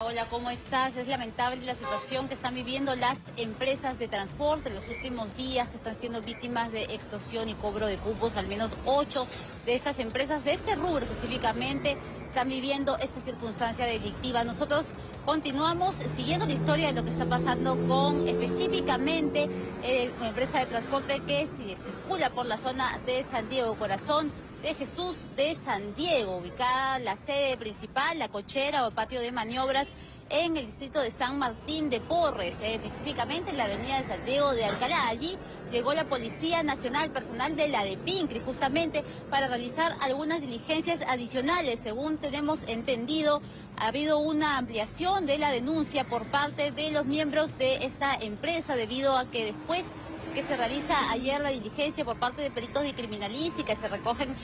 Hola, ¿cómo estás? Es lamentable la situación que están viviendo las empresas de transporte en los últimos días, que están siendo víctimas de extorsión y cobro de cupos. Al menos 8 de esas empresas de este rubro específicamente están viviendo esta circunstancia delictiva. Nosotros continuamos siguiendo la historia de lo que está pasando con específicamente una empresa de transporte que circula por la zona de San Diego, Corazón de Jesús de San Diego, ubicada la sede principal, la cochera o patio de maniobras en el distrito de San Martín de Porres, específicamente en la avenida de San Diego de Alcalá. Allí llegó la Policía Nacional, personal de la de Pincri, justamente para realizar algunas diligencias adicionales. Según tenemos entendido, ha habido una ampliación de la denuncia por parte de los miembros de esta empresa, debido a que después que se realiza ayer la diligencia por parte de peritos de criminalística, se recogen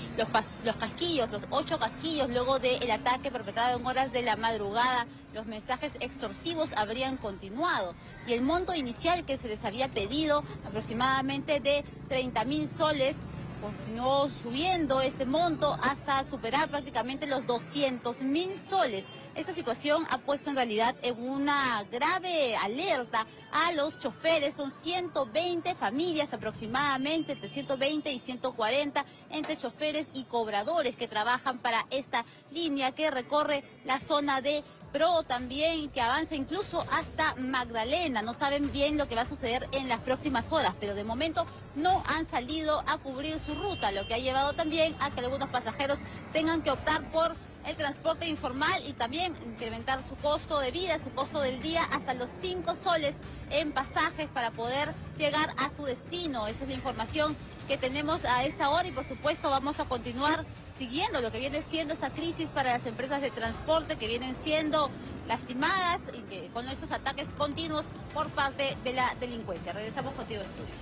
los casquillos, los 8 casquillos, luego del ataque perpetrado en horas de la madrugada. Los mensajes extorsivos habrían continuado y el monto inicial que se les había pedido, aproximadamente de 30.000 soles, continuó subiendo este monto hasta superar prácticamente los 200.000 soles. Esta situación ha puesto en realidad en una grave alerta a los choferes. Son 120 familias aproximadamente, entre 120 y 140, entre choferes y cobradores que trabajan para esta línea que recorre la zona de Pro, también que avanza incluso hasta Magdalena. No saben bien lo que va a suceder en las próximas horas, pero de momento no han salido a cubrir su ruta, lo que ha llevado también a que algunos pasajeros tengan que optar por el transporte informal y también incrementar su costo de vida, su costo del día, hasta los 5 soles en pasajes para poder llegar a su destino. Esa es la información que tenemos a esta hora y, por supuesto, vamos a continuar siguiendo lo que viene siendo esta crisis para las empresas de transporte que vienen siendo lastimadas y que, con estos ataques continuos por parte de la delincuencia. Regresamos contigo, estudios.